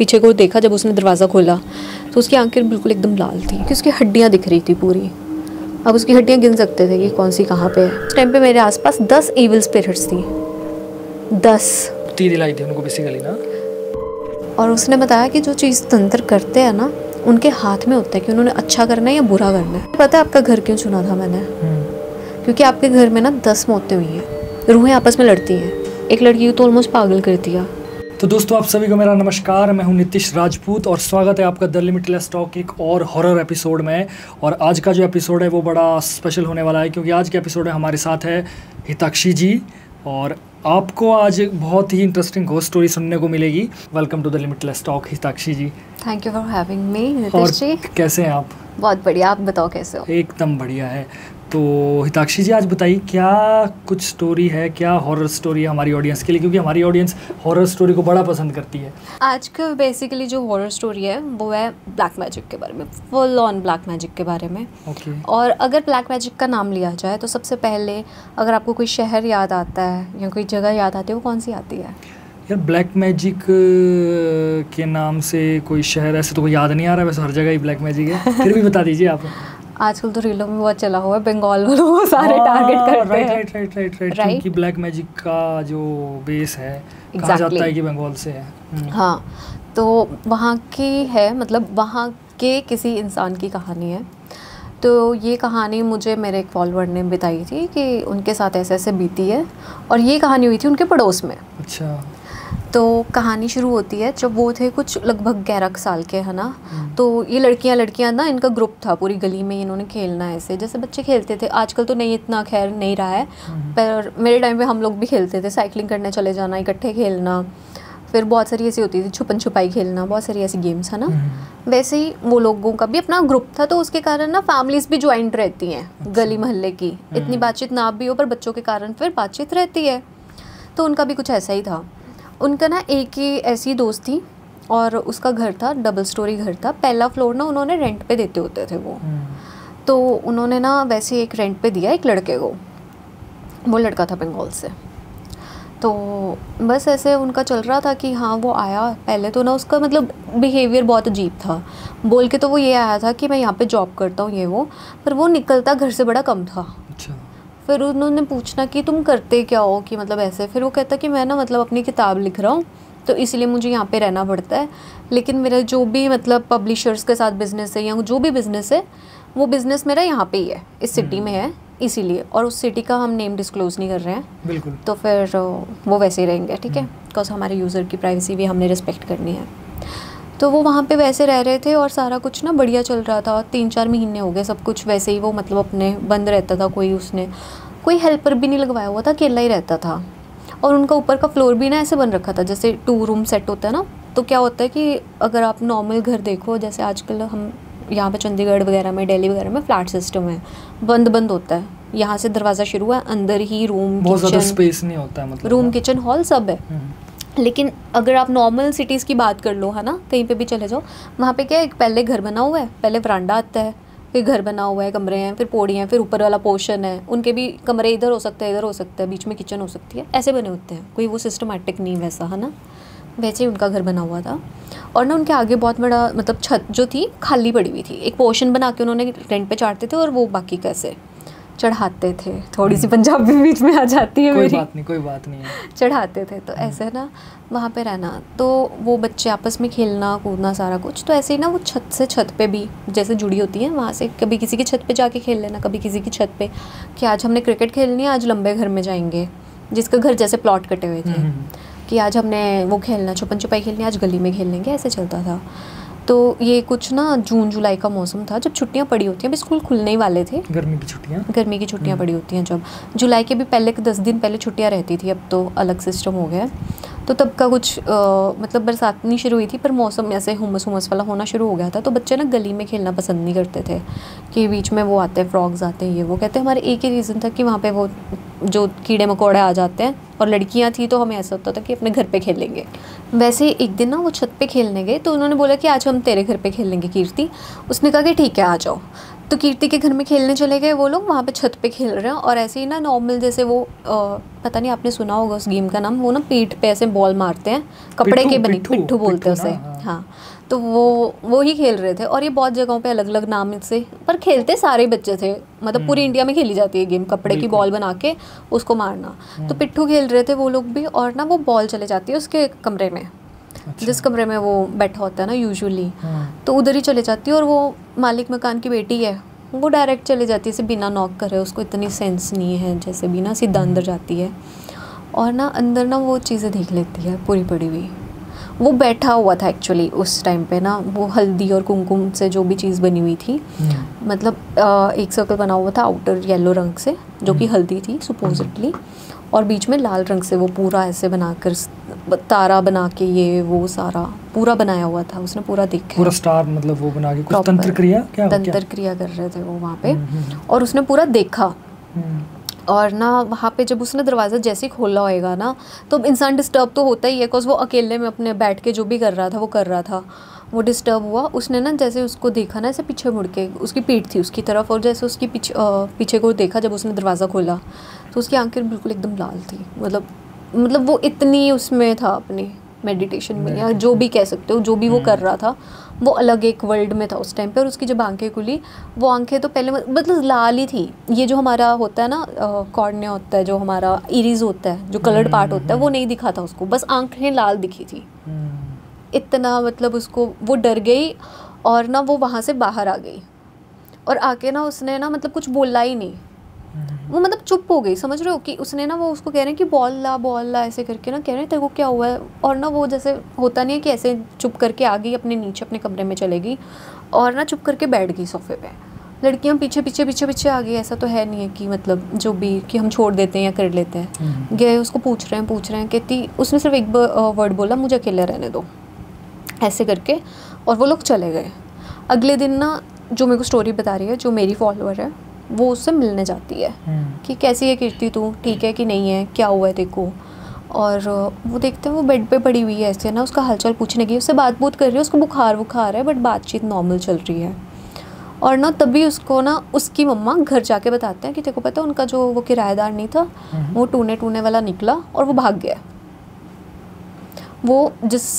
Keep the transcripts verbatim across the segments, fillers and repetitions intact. पीछे को देखा जब उसने दरवाज़ा खोला तो उसकी आंखें बिल्कुल एकदम लाल थी कि उसकी हड्डियाँ दिख रही थी पूरी। अब उसकी हड्डियाँ गिन सकते थे कि कौन सी कहाँ पे। उस टाइम पे मेरे आसपास दस ईविल स्पिरिट्स थी, दस दिलाई थी उनको बेसिकली ना। और उसने बताया कि जो चीज़ तंत्र करते हैं ना उनके हाथ में होता है कि उन्होंने अच्छा करना है या बुरा करना है। पता है आपका घर क्यों चुना था मैंने? क्योंकि आपके घर में ना दस मौतें हुई हैं, रूहें आपस में लड़ती हैं, एक लड़की को तो ऑलमोस्ट पागल कर दिया। तो दोस्तों आप सभी को मेरा नमस्कार, मैं हूं नितिश राजपूत और स्वागत है आपका द लिमिटलेस टॉक एक और हॉरर एपिसोड में। और आज का जो एपिसोड है वो बड़ा स्पेशल होने वाला है क्योंकि आज के एपिसोड में हमारे साथ है हिताक्षी जी और आपको आज बहुत ही इंटरेस्टिंग घोस्ट स्टोरी सुनने को मिलेगी। Welcome to the limitless talk Hitakshi ji. Thank you for having me Nitish ji. कैसे हैं आप? बहुत बढ़िया, आप बताओ कैसे हो? एकदम बढ़िया है। तो हिताक्षी जी आज बताइए क्या कुछ स्टोरी है, क्या हॉरर स्टोरी है हमारी ऑडियंस के लिए, क्योंकि हमारी ऑडियंस हॉरर स्टोरी को बड़ा पसंद करती है। आज का बेसिकली जो हॉरर स्टोरी है वो है ब्लैक मैजिक के बारे में, फुल ऑन ब्लैक मैजिक के बारे में। Okay okay. और अगर ब्लैक मैजिक का नाम लिया जाए तो सबसे पहले अगर आपको कोई शहर याद आता है या कोई जगह याद आती है वो कौन सी आती है? यार ब्लैक मैजिक के नाम से कोई शहर ऐसे तो कोई याद नहीं आ रहा, वैसे हर जगह ही ब्लैक मैजिक है, फिर भी बता दीजिए आप। आजकल तो रीलों में बहुत चला हुआ है, बंगाल वालों को सारे टारगेट करते हैं। Right right right right right कि ब्लैक मैजिक का जो बेस है exactly. कहा जाता है कि बंगाल से है। हाँ तो वहाँ की है, मतलब वहाँ के किसी इंसान की कहानी है। तो ये कहानी मुझे मेरे एक फॉलोअर ने बताई थी कि उनके साथ ऐसे ऐसे बीती है और ये कहानी हुई थी उनके पड़ोस में। अच्छा। तो कहानी शुरू होती है जब वो थे कुछ लगभग ग्यारह साल के, है ना। तो ये लड़कियां लड़कियां ना, इनका ग्रुप था पूरी गली में, इन्होंने खेलना है ऐसे जैसे बच्चे खेलते थे। आजकल तो नहीं, इतना खैर नहीं रहा है, पर मेरे टाइम पे हम लोग भी खेलते थे। साइकिलिंग करने चले जाना, इकट्ठे खेलना, फिर बहुत सारी ऐसी होती थी, छुपन छुपाई खेलना, बहुत सारी ऐसी गेम्स, है ना। वैसे ही वो लोगों का भी अपना ग्रुप था तो उसके कारण ना फैमिलीज भी ज्वाइंट रहती हैं। अच्छा। गली मोहल्ले की इतनी बातचीत ना भी हो पर बच्चों के कारण फिर बातचीत रहती है, तो उनका भी कुछ ऐसा ही था। उनका ना एक ही ऐसी दोस्त थी और उसका घर था, डबल स्टोरी घर था। पहला फ्लोर ना उन्होंने रेंट पे देते होते थे वो। तो उन्होंने ना वैसे एक रेंट पे दिया एक लड़के को, वो लड़का था बंगाल से। तो बस ऐसे उनका चल रहा था कि हाँ वो आया। पहले तो ना उसका मतलब बिहेवियर बहुत अजीब था, बोल के तो वो ये आया था कि मैं यहाँ पर जॉब करता हूँ ये वो, पर वो निकलता घर से बड़ा कम था। अच्छा। फिर उन्होंने पूछना कि तुम करते क्या हो, कि मतलब ऐसे। फिर वो कहता कि मैं ना मतलब अपनी किताब लिख रहा हूँ तो इसलिए मुझे यहाँ पे रहना पड़ता है, लेकिन मेरा जो भी मतलब पब्लिशर्स के साथ बिज़नेस है या जो भी बिज़नेस है वो बिज़नेस मेरा यहाँ पे ही है, इस सिटी में है इसीलिए, और उस सिटी का हम नेम डिस्क्लोज़ नहीं कर रहे हैं। बिल्कुल। तो फिर वो वैसे ही रहेंगे, ठीक है, बिकॉज हमारे यूज़र की प्राइवेसी भी हमने रिस्पेक्ट करनी है। तो वो वहाँ पे वैसे रह रहे थे और सारा कुछ ना बढ़िया चल रहा था। तीन चार महीने हो गए सब कुछ वैसे ही, वो मतलब अपने बंद रहता था, कोई उसने कोई हेल्पर भी नहीं लगवाया हुआ था, अकेला ही रहता था। और उनका ऊपर का फ्लोर भी ना ऐसे बन रखा था जैसे टू रूम सेट होता है ना। तो क्या होता है कि अगर आप नॉर्मल घर देखो, जैसे आजकल हम यहाँ पे चंडीगढ़ वगैरह में, दिल्ली वगैरह में फ्लैट सिस्टम है, बंद बंद होता है, यहाँ से दरवाज़ा शुरू है, अंदर ही रूम, किचन, स्पेस नहीं होता, मतलब रूम किचन हॉल सब है। लेकिन अगर आप नॉर्मल सिटीज़ की बात कर लो, है ना, कहीं पे भी चले जाओ, वहाँ पे क्या है, पहले घर बना हुआ है, पहले वरांडा आता है, फिर घर बना हुआ है, कमरे हैं, फिर पौड़ी हैं, फिर ऊपर वाला पोर्शन है, उनके भी कमरे इधर हो सकते हैं इधर हो सकता है, बीच में किचन हो सकती है, ऐसे बने होते हैं, कोई वो सिस्टमेटिक नहीं वैसा, है ना। वैसे ही उनका घर बना हुआ था और ना उनके आगे बहुत बड़ा मतलब छत जो थी खाली पड़ी हुई थी, एक पोर्शन बना के उन्होंने रेंट पर चाटते थे और वो बाकी कैसे चढ़ाते थे। थोड़ी सी पंजाबी बीच में आ जाती है, कोई मेरी बात नहीं, कोई बात नहीं है। चढ़ाते थे तो ऐसे ना वहाँ पे रहना, तो वो बच्चे आपस में खेलना कूदना सारा कुछ। तो ऐसे ही ना वो छत से छत पे भी जैसे जुड़ी होती है, वहाँ से कभी किसी की छत पे जाके खेल लेना, कभी किसी की छत पे कि आज हमने क्रिकेट खेलनी है, आज लंबे घर में जाएंगे, जिसके घर जैसे प्लॉट कटे हुए थे, कि आज हमने वो खेलना, छुपन छुपाई खेलनी, आज गली में खेल लेंगे, ऐसे चलता था। तो ये कुछ ना जून जुलाई का मौसम था जब छुट्टियां पड़ी होती हैं, अभी स्कूल खुलने ही वाले थे, गर्मी की छुट्टियां गर्मी की छुट्टियां पड़ी होती हैं जब जुलाई के भी पहले के दस दिन पहले छुट्टियां रहती थी, अब तो अलग सिस्टम हो गया। तो तब का कुछ आ, मतलब बरसात नहीं शुरू हुई थी पर मौसम ऐसे हुमस हुमस वाला होना शुरू हो गया था। तो बच्चे ना गली में खेलना पसंद नहीं करते थे कि बीच में वो आते हैं, फ्रॉग्स आते हैं, ये वो कहते हैं। हमारे एक ही रीज़न था कि वहाँ पर वो जो कीड़े मकोड़े आ जाते हैं, और लड़कियां थी तो हमें ऐसा होता था कि अपने घर पे खेलेंगे। वैसे एक दिन ना वो छत पे खेलने गए तो उन्होंने बोला कि आज हम तेरे घर पे खेलेंगे कीर्ति। उसने कहा कि ठीक है आ जाओ। तो कीर्ति के घर में खेलने चले गए वो लोग, वहाँ पे छत पे खेल रहे हैं और ऐसे ही ना नॉर्मल जैसे वो आ, पता नहीं आपने सुना होगा उस गेम का नाम, वो ना पीठ पे ऐसे बॉल मारते हैं कपड़े के बने, पिट्ठू बोलते हैं उसे। हाँ तो वो वो ही खेल रहे थे और ये बहुत जगहों पे अलग अलग नाम से, पर खेलते सारे बच्चे थे, मतलब पूरी इंडिया में खेली जाती है गेम, कपड़े की बॉल बना के उसको मारना। तो पिट्ठू खेल रहे थे वो लोग भी और ना वो बॉल चले जाती है उसके कमरे में, अच्छा। जिस कमरे में वो बैठा होता है ना यूजुअली, तो उधर ही चले जाती है और वो मालिक मकान की बेटी है वो डायरेक्ट चले जाती है इसे बिना नॉक करे, उसको इतनी सेंस नहीं है जैसे भी ना, सीधा अंदर जाती है और ना अंदर ना वो चीज़ें देख लेती है पूरी पड़ी हुई। वो बैठा हुआ था एक्चुअली उस टाइम पे ना, वो हल्दी और कुमकुम से जो भी चीज़ बनी हुई थी, मतलब आ, एक सर्कल बना हुआ था आउटर येलो रंग से जो कि हल्दी थी सुपोजिटली, और बीच में लाल रंग से वो पूरा ऐसे बनाकर तारा बना के ये वो सारा पूरा बनाया हुआ था उसने, पूरा देखा पूरा स्टार मतलब वो बना के कुछ तंत्र क्रिया, क्या तंत्र क्रिया कर रहे थे वो वहाँ पे और उसने पूरा देखा। और ना वहाँ पे जब उसने दरवाज़ा जैसे ही खोला होएगा ना तो इंसान डिस्टर्ब तो होता ही है, बिकॉज वो अकेले में अपने बैठ के जो भी कर रहा था वो कर रहा था, वो डिस्टर्ब हुआ। उसने ना जैसे उसको देखा ना ऐसे पीछे मुड़ के, उसकी पीठ थी उसकी तरफ और जैसे उसकी पीछे पीछे को देखा जब उसने दरवाज़ा खोला तो उसकी आंखें बिल्कुल एकदम लाल थी, मतलब मतलब वो इतनी उसमें था अपने मेडिटेशन में या जो भी कह सकते हो, जो भी वो कर रहा था वो अलग एक वर्ल्ड में था उस टाइम पे। और उसकी जब आंखें खुली वो आंखें तो पहले मतलब लाल ही थी, ये जो हमारा होता है ना कॉर्निया होता है, जो हमारा इरीज होता है, जो कलर्ड पार्ट होता है, वो नहीं दिखा था उसको, बस आंखें लाल दिखी थी इतना, मतलब उसको वो डर गई और ना वो वहाँ से बाहर आ गई और आके ना उसने ना मतलब कुछ बोला ही नहीं, वो मतलब चुप हो गई, समझ रहे हो कि उसने ना वो उसको कह रहे हैं कि बॉल ला बॉल ला ऐसे करके ना कह रहे हैं तेरे को क्या हुआ है, और ना वो जैसे होता नहीं है कि ऐसे चुप करके आ गई अपने नीचे अपने कमरे में चले गई और ना चुप करके बैठ गई सोफे पे। लड़कियां पीछे पीछे पीछे पीछे आ गई, ऐसा तो है नहीं है कि मतलब जो भी कि हम छोड़ देते हैं या कर लेते हैं, गए उसको पूछ रहे हैं पूछ रहे हैं कहती, उसने सिर्फ एक वर्ड बोला मुझे अकेले रहने दो ऐसे करके, और वो लोग चले गए। अगले दिन ना जो मेरे को स्टोरी बता रही है जो मेरी फॉलोअर है वो उससे मिलने जाती है कि कैसी है कीर्ति तू, ठीक है कि नहीं है, क्या हुआ है देखो, और वो देखते हैं वो बेड पे पड़ी हुई है ऐसे ना, उसका हालचाल पूछने गई, उससे बात बूत कर रही है, उसको बुखार बुखार है बट बातचीत नॉर्मल चल रही है। और ना तभी उसको ना उसकी मम्मा घर जाके बताते हैं कि देखो पता है उनका जो वो किराएदार नहीं था वो टूने टूने वाला निकला और वो भाग गया। वो जिस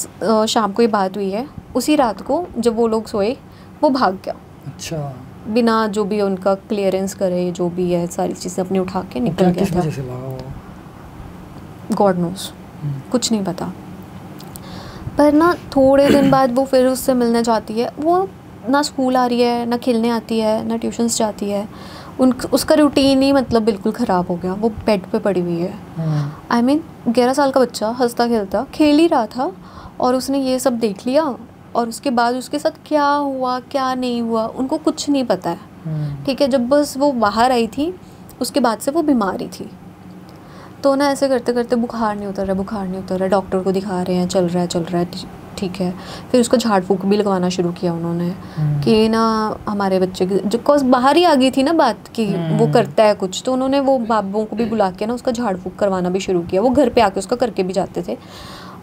शाम को ये बात हुई है उसी रात को जब वो लोग सोए वो भाग गया, अच्छा, बिना जो भी उनका क्लियरेंस करे जो भी है सारी चीज़ें अपनी उठा के निकल गया था, गॉड नोस कुछ नहीं पता। पर ना थोड़े दिन बाद वो फिर उससे मिलने जाती है, वो ना स्कूल आ रही है ना खेलने आती है ना ट्यूशन्स जाती है, उन उसका रूटीन ही मतलब बिल्कुल ख़राब हो गया, वो बेड पे पड़ी हुई है। आई मीन ग्यारह साल का बच्चा हंसता खेलता खेल ही रहा था और उसने ये सब देख लिया और उसके बाद उसके साथ क्या हुआ क्या नहीं हुआ उनको कुछ नहीं पता है, ठीक है। जब बस वो बाहर आई थी उसके बाद से वो बीमारी थी, तो ना ऐसे करते करते बुखार नहीं उतर रहा बुखार नहीं उतर रहा, डॉक्टर को दिखा रहे हैं चल रहा है चल रहा है, ठीक है। फिर उसको झाड़ फूँक भी लगवाना शुरू किया उन्होंने कि ना हमारे बच्चे की जो कॉज बाहर ही आ गई थी ना बात कि वो करता है कुछ, तो उन्होंने वो बाबों को भी बुला के ना उसका झाड़ फूँक करवाना भी शुरू किया, वो घर पे आके उसका करके भी जाते थे।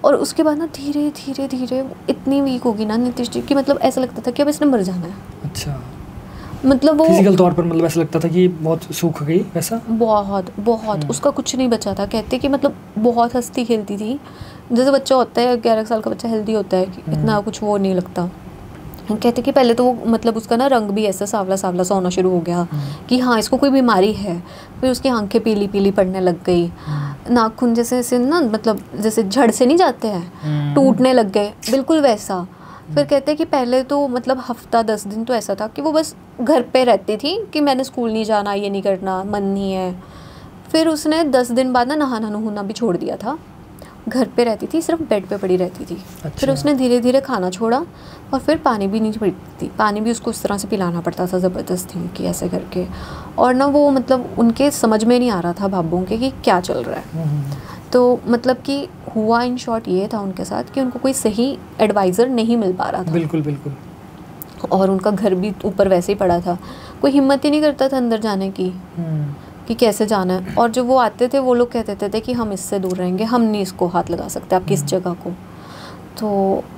और उसके बाद ना धीरे धीरे धीरे इतनी वीक होगी ना नितिश जी की, मतलब ऐसा लगता था कि अब इसने मर जाना है, अच्छा, मतलब वो फिजिकल तौर पर मतलब ऐसा लगता था कि बहुत सूख गई वैसा, बहुत बहुत उसका कुछ नहीं बचा था। कहते कि मतलब बहुत हंसती खेलती थी जैसे बच्चा होता है, ग्यारह साल का बच्चा हेल्दी होता है कि इतना कुछ वो नहीं लगता। कहते कि पहले तो वो मतलब उसका ना रंग भी ऐसा सावला सावला सा होना शुरू हो गया कि हाँ इसको कोई बीमारी है, फिर उसकी आंखें पीली पीली पड़ने लग गई, नाखून जैसे ऐसे ना मतलब जैसे झड़ से नहीं जाते हैं टूटने लग गए बिल्कुल वैसा। फिर कहते हैं कि पहले तो मतलब हफ्ता दस दिन तो ऐसा था कि वो बस घर पे रहती थी कि मैंने स्कूल नहीं जाना ये नहीं करना मन नहीं है, फिर उसने दस दिन बाद ना नहाना नहूना भी छोड़ दिया था, घर पे रहती थी सिर्फ बेड पे पड़ी रहती थी, अच्छा। फिर उसने धीरे धीरे खाना छोड़ा और फिर पानी भी नहीं पीती थी, पानी भी उसको उस तरह से पिलाना पड़ता था ज़बरदस्ती कि ऐसे करके, और ना वो मतलब उनके समझ में नहीं आ रहा था बाबों के कि क्या चल रहा है। तो मतलब कि हुआ इन शॉर्ट ये था उनके साथ कि उनको कोई सही एडवाइज़र नहीं मिल पा रहा था, बिल्कुल बिल्कुल, और उनका घर भी ऊपर वैसे ही पड़ा था, कोई हिम्मत ही नहीं करता था अंदर जाने की कि कैसे जाना है। और जब वो आते थे वो लोग कहते थे कि हम इससे दूर रहेंगे, हम नहीं इसको हाथ लगा सकते आप किस जगह को। तो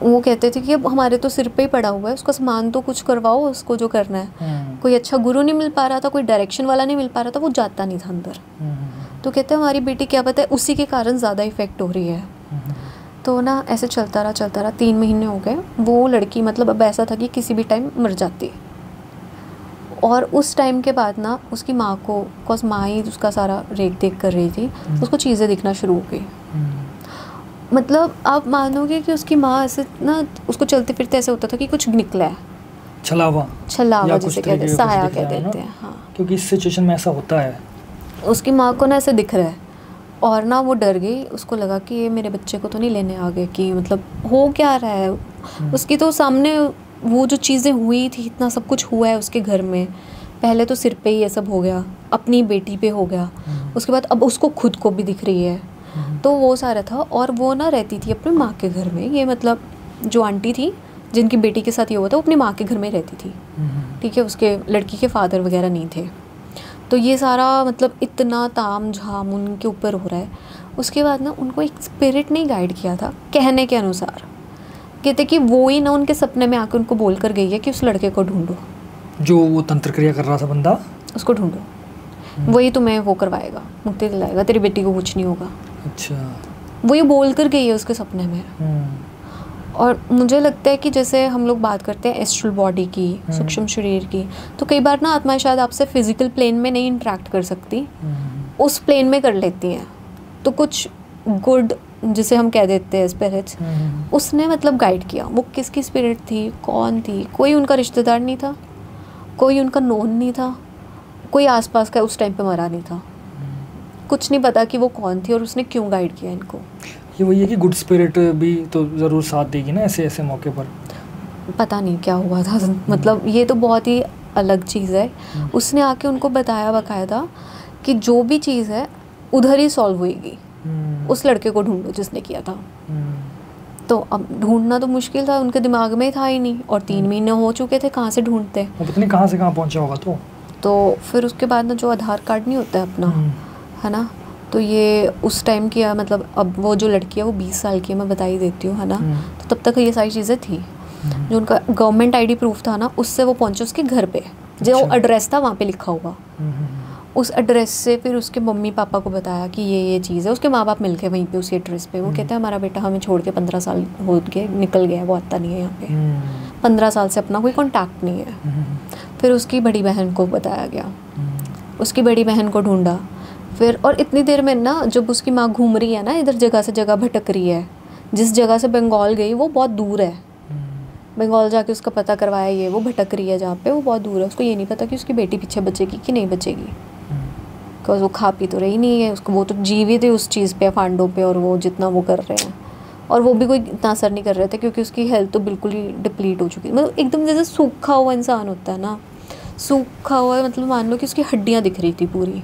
वो कहते थे कि अब हमारे तो सिर पे ही पड़ा हुआ है, उसका सामान तो कुछ करवाओ, उसको जो करना है। कोई अच्छा गुरु नहीं मिल पा रहा था, कोई डायरेक्शन वाला नहीं मिल पा रहा था, वो जाता नहीं था अंदर। तो कहते हैं हमारी बेटी क्या पता है उसी के कारण ज़्यादा इफेक्ट हो रही है। तो ना ऐसे चलता रहा चलता रहा तीन महीने हो गए। वो लड़की मतलब अब ऐसा था कि किसी भी टाइम मर जाती। और उस टाइम के बाद ना उसकी माँ को, बिकॉज माँ ही उसका सारा रेख देख कर रही थी, उसको चीज़ें दिखना शुरू हो गई। मतलब आप मानोगे कि उसकी माँ ऐसे ना उसको चलते फिरते ऐसे होता था कि कुछ निकला है, छलावा छलावा जिसे कहते हैं, साया कह देते हैं। हाँ, क्योंकि इस सिचुएशन में ऐसा होता है। उसकी माँ को ना ऐसे दिख रहा है और ना वो डर गई। उसको लगा कि ये मेरे बच्चे को तो नहीं लेने आ गए, कि मतलब हो क्या रहा है। उसकी तो सामने वो जो चीज़ें हुई थी, इतना सब कुछ हुआ है उसके घर में। पहले तो सिर पे ही ये सब हो गया, अपनी बेटी पे हो गया, उसके बाद अब उसको खुद को भी दिख रही है। तो वो सारा था। और वो ना रहती थी अपनी माँ के घर में। ये मतलब जो आंटी थी जिनकी बेटी के साथ ये हुआ था, वो अपनी माँ के घर में रहती थी, ठीक है। उसके लड़की के फादर वगैरह नहीं थे। तो ये सारा मतलब इतना ताम झाम उनके ऊपर हो रहा है। उसके बाद ना उनको एक स्पिरिट ने गाइड किया था, कहने के अनुसार कहते कि वो ही ना उनके सपने में आके उनको बोल कर गई है कि उस लड़के को ढूंढो, जो वो तंत्र क्रिया कर रहा था बंदा, उसको ढूंढो, वही तुम्हें वो करवाएगा, मुक्ति दिलाएगा, तेरी बेटी को कुछ नहीं होगा। अच्छा, वो ये बोल कर गई है उसके सपने में। और मुझे लगता है कि जैसे हम लोग बात करते हैं एस्ट्रल बॉडी की, सूक्ष्म शरीर की, तो कई बार ना आत्मा शायद आपसे फिजिकल प्लेन में नहीं इंटरेक्ट कर सकती, उस प्लेन में कर लेती हैं। तो कुछ गुड जिसे हम कह देते हैं स्पिरिट्स, उसने मतलब गाइड किया। वो किसकी स्पिरिट थी, कौन थी, कोई उनका रिश्तेदार नहीं था, कोई उनका नोन नहीं था, कोई आसपास का उस टाइम पे मरा नहीं था। कुछ नहीं पता कि वो कौन थी और उसने क्यों गाइड किया इनको। ये वही है कि गुड स्पिरिट भी तो ज़रूर साथ देगी ना ऐसे ऐसे मौके पर। पता नहीं क्या हुआ था, मतलब ये तो बहुत ही अलग चीज़ है। उसने आके उनको बताया बाकायदा कि जो भी चीज़ है उधर ही सॉल्व होएगी, उस लड़के को ढूंढो जिसने किया था। तो अब ढूंढना तो मुश्किल था, उनके दिमाग में था ही नहीं। और तीन महीने हो चुके थे, कहाँ से ढूंढते, पता नहीं कहाँ से कहाँ पहुँचा होगा। तो तो फिर उसके बाद ना जो आधार कार्ड नहीं होता है अपना, है ना, तो ये उस टाइम की मतलब अब वो जो लड़की है वो बीस साल की है, मैं बता ही देती हूँ, है ना। तो तब तक ये सारी चीज़ें थी। जो उनका गवर्नमेंट आईडी प्रूफ था ना, उससे वो पहुँचे उसके घर पे, जो अच्छा। एड्रेस था वहाँ पे लिखा हुआ। उस एड्रेस से फिर उसके मम्मी पापा को बताया कि ये ये चीज़ है। उसके माँ बाप मिल गए वहीं पे उसी एड्रेस पे। वो कहते हैं हमारा बेटा हमें छोड़ के पंद्रह साल हो गए निकल गया है, वो आता नहीं है यहाँ पे, पंद्रह साल से अपना कोई कॉन्टैक्ट नहीं है। फिर उसकी बड़ी बहन को बताया गया, उसकी बड़ी बहन को ढूंढा फिर। और इतनी देर में ना जब उसकी माँ घूम रही है ना, इधर जगह से जगह भटक रही है, जिस जगह से बंगाल गई वो बहुत दूर है, बंगाल जाके उसका पता करवाया, ये वो भटक रही है जहाँ पे, वो बहुत दूर है। उसको ये नहीं पता कि उसकी बेटी पीछे बचेगी कि नहीं बचेगी, बिकॉज वो खा पी तो रही नहीं है, उसको वो तो जीवित है उस चीज़ पे, फांडों पे, और वो जितना वो कर रहे हैं। और वो भी कोई इतना असर नहीं कर रहे थे क्योंकि उसकी हेल्थ तो बिल्कुल ही डिप्लीट हो चुकी, मतलब एकदम जैसे सूखा हुआ इंसान होता है ना, सूखा हुआ, मतलब मान लो कि उसकी हड्डियाँ दिख रही थी पूरी।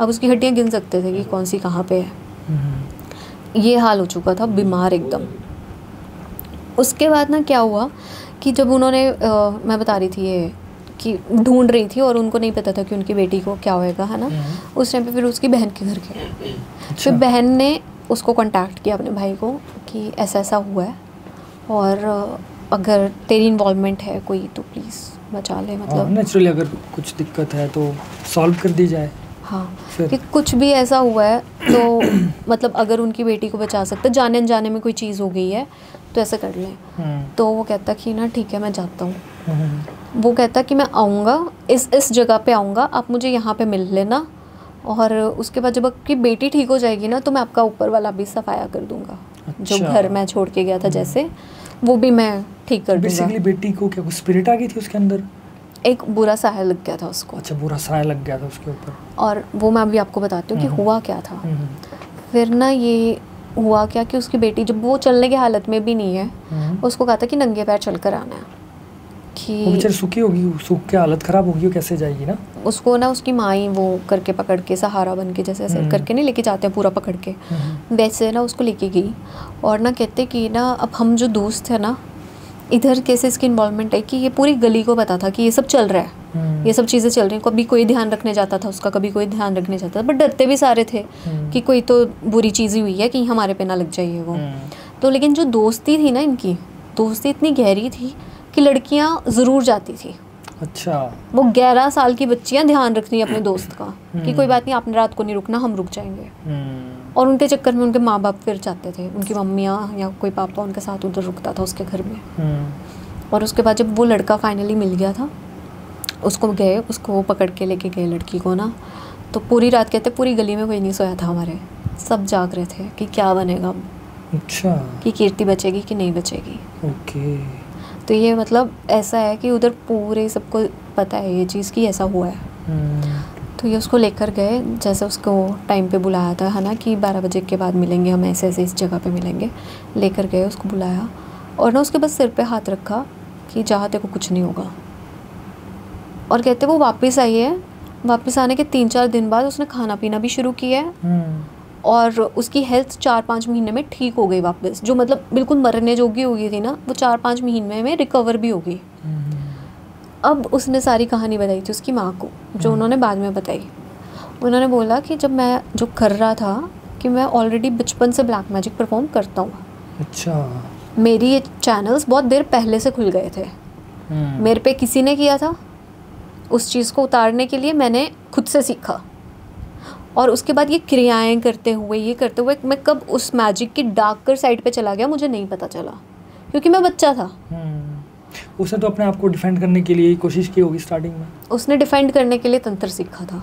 अब उसकी हड्डियाँ गिन सकते थे कि कौन सी कहाँ पे है। ये हाल हो चुका था, बीमार एकदम। उसके बाद ना क्या हुआ कि जब उन्होंने आ, मैं बता रही थी ये कि ढूंढ रही थी और उनको नहीं पता था कि उनकी बेटी को क्या होएगा, है ना। उस टाइम पे फिर उसकी बहन के घर गए। अच्छा। फिर बहन ने उसको कांटेक्ट किया अपने भाई को कि ऐसा ऐसा हुआ है और अगर तेरी इन्वॉल्वमेंट है कोई तो प्लीज़ बचा ले, मतलब नेचुरली अगर कुछ दिक्कत है तो सॉल्व कर दी जाए। हाँ, कि कुछ भी ऐसा हुआ है तो मतलब अगर उनकी बेटी को बचा सकते, जाने अनजाने में कोई चीज़ हो गई है तो ऐसा कर लें। तो वो कहता कि ना ठीक है मैं जाता हूँ। वो कहता कि मैं आऊँगा, इस इस जगह पे आऊँगा, आप मुझे यहाँ पे मिल लेना, और उसके बाद जब आपकी बेटी ठीक हो जाएगी ना तो मैं आपका ऊपर वाला भी सफाया कर दूँगा। अच्छा। जो घर मैं छोड़ के गया था जैसे, वो भी मैं ठीक कर दूँगा। बेसिकली बेटी को क्या कुछ स्पिरिट आ गई थी उसके अंदर, एक बुरा साया लग गया था उसको। अच्छा, बुरा साया लग गया था उसके ऊपर। और वो मैं अभी आपको बताती हूँ कि हुआ क्या था। फिर ना ये हुआ क्या कि उसकी बेटी जब वो चलने की हालत में भी नहीं है, उसको कहा था कि नंगे पैर चलकर आना है, कि वो बेचारी सूखी होगी, सूख के हालत खराब होगी, वो कैसे जाएगी ना। उसको ना उसकी माँ ही वो करके पकड़ के सहारा बन के, जैसे ऐसे करके नहीं लेके जाते हैं पूरा पकड़ के, वैसे ना उसको लेके गई। और ना कहते कि ना अब हम जो दोस्त है ना, इधर कैसे इसकी इन्वॉल्वमेंट है कि ये पूरी गली को पता था कि ये सब चल रहा है, ये सब चीज़ें चल रही हैं। कभी कोई ध्यान रखने जाता था उसका, कभी कोई ध्यान रखने जाता था, बट डरते भी सारे थे कि कोई तो बुरी चीज़ ही हुई है कि हमारे पे ना लग जाइए वो। तो लेकिन जो दोस्ती थी ना इनकी, दोस्ती इतनी गहरी थी कि लड़कियाँ ज़रूर जाती थी। अच्छा। वो ग्यारह साल की बच्चियाँ ध्यान रखती हैं अपने दोस्त का कि कोई बात नहीं, आपने रात को नहीं रुकना, हम रुक जाएंगे। और उनके चक्कर में उनके माँ बाप फिर जाते थे, उनकी मम्मियाँ या कोई पापा उनके साथ उधर रुकता था उसके घर में। और उसके बाद जब वो लड़का फाइनली मिल गया था, उसको गए, उसको पकड़ के लेके गए लड़की को ना, तो पूरी रात कहते पूरी गली में कोई नहीं सोया था हमारे, सब जाग रहे थे कि क्या बनेगा। अच्छा। कि कीर्ति बचेगी कि नहीं बचेगी। ओके। तो ये मतलब ऐसा है कि उधर पूरे सबको पता है ये चीज़ कि ऐसा हुआ है। तो ये उसको लेकर गए, जैसे उसको टाइम पे बुलाया था है ना कि बारह बजे के बाद मिलेंगे हम, ऐसे ऐसे इस जगह पे मिलेंगे, लेकर गए, उसको बुलाया और ना उसके बस सिर पे हाथ रखा कि जहाँ तेरे को कुछ नहीं होगा। और कहते वो वापस आई है, वापस आने के तीन चार दिन बाद उसने खाना पीना भी शुरू किया है और उसकी हेल्थ चार पाँच महीने में ठीक हो गई वापस, जो मतलब बिल्कुल मरने जोगी हो गई थी ना, वो चार पाँच महीने में रिकवर भी हो गई। अब उसने सारी कहानी बताई थी उसकी माँ को, जो उन्होंने बाद में बताई। उन्होंने बोला कि जब मैं जो कर रहा था कि मैं ऑलरेडी बचपन से ब्लैक मैजिक परफॉर्म करता हूँ। अच्छा। मेरी ये चैनल्स बहुत देर पहले से खुल गए थे, मेरे पे किसी ने किया था, उस चीज़ को उतारने के लिए मैंने खुद से सीखा और उसके बाद ये क्रियाएं करते हुए ये करते हुए मैं कब उस मैजिक की डार्कर साइड पे चला गया मुझे नहीं पता चला, क्योंकि मैं बच्चा था। उसने तो अपने आप को डिफेंड करने के लिए कोशिश की होगी स्टार्टिंग में, उसने डिफेंड करने के लिए तंत्र सीखा था,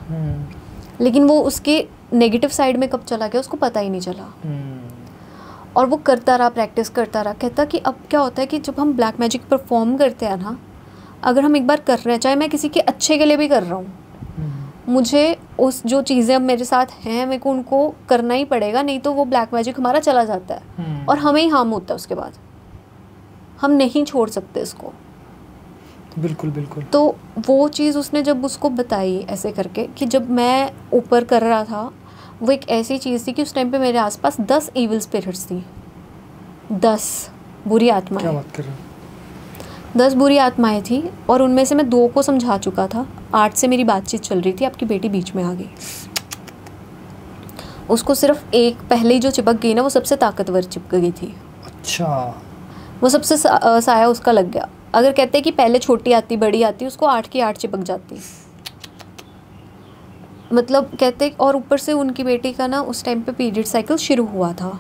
लेकिन वो उसके नेगेटिव साइड में कब चला गया उसको पता ही नहीं चला। और वो करता रहा, प्रैक्टिस करता रहा। कहता कि अब क्या होता है कि जब हम ब्लैक मैजिक परफॉर्म करते हैं ना, अगर हम एक बार कर रहे हैं, चाहे मैं किसी के अच्छे के लिए भी कर रहा हूँ, मुझे उस जो चीज़ें अब मेरे साथ हैं मेरे को उनको करना ही पड़ेगा, नहीं तो वो ब्लैक मैजिक हमारा चला जाता है और हमें ही हार्म होता है उसके बाद, हम नहीं छोड़ सकते इसको। बिल्कुल बिल्कुल। तो वो चीज़ उसने जब उसको बताई ऐसे करके कि जब मैं ऊपर कर रहा था, वो एक ऐसी चीज़ थी कि उस टाइम पे मेरे आसपास दस ईविल स्पिरिट्स थी, दस बुरी आत्माएं। क्या बात कर रहे हो? दस बुरी आत्माएं थी और उनमें से मैं दो को समझा चुका था, आठ से मेरी बातचीत चल रही थी, आपकी बेटी बीच में आ गई। उसको सिर्फ एक पहले ही जो चिपक गई ना, वो सबसे ताकतवर चिपक गई थी। अच्छा। वो सबसे सा, साया उसका लग गया। अगर कहते हैं कि पहले छोटी आती बड़ी आती, उसको आठ की आठ चिपक जाती, मतलब कहते। और ऊपर से उनकी बेटी का ना उस टाइम पे पीरियड साइकिल शुरू हुआ था,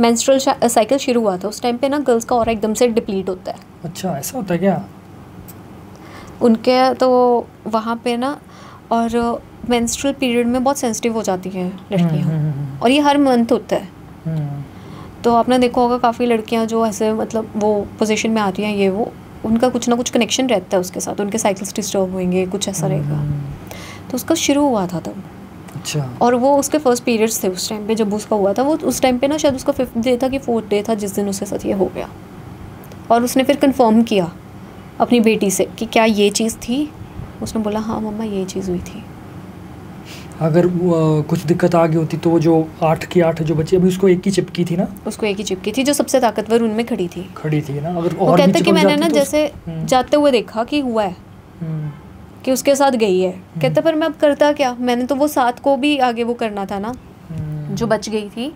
मेंस्ट्रुअल साइकिल शुरू हुआ था उस टाइम पे ना, गर्ल्स का और एकदम से डिप्लीट होता है। अच्छा, ऐसा होता है क्या उनके? तो वहाँ पे ना, और मेंस्ट्रुअल पीरियड में बहुत सेंसिटिव हो जाती हैं लड़कियाँ, और ये हर मंथ होता है। तो आपने देखा होगा काफ़ी लड़कियाँ जो ऐसे मतलब वो पोजिशन में आती हैं, ये वो, उनका कुछ ना कुछ कनेक्शन रहता है उसके साथ, उनके साइकिल्स डिस्टर्ब होंगे, कुछ ऐसा रहेगा। तो उसका शुरू हुआ था तब। अच्छा। और वो उसके फर्स्ट पीरियड्स थे उस टाइम पे जब उसका हुआ था। वो उस टाइम पे ना शायद उसका फिफ्थ डे था कि फोर्थ डे था जिस दिन उसके साथ ये हो गया। और उसने फिर कंफर्म किया अपनी बेटी से कि क्या ये चीज़ थी? उसने बोला हाँ मम्मा ये चीज़ हुई थी। अगर वो, कुछ दिक्कत आ गई होती तो जो आठ की आठ जो बच्ची, अभी उसको एक ही चिपकी थी ना, उसको एक ही चिपकी थी जो सबसे ताकतवर उनमें खड़ी थी खड़ी थी ना। अगर वो कहते कि मैंने ना जैसे जाते हुए देखा कि हुआ है कि उसके साथ गई है। कहता पर मैं अब करता क्या, मैंने तो वो सात को भी आगे वो करना था ना, जो बच गई थी।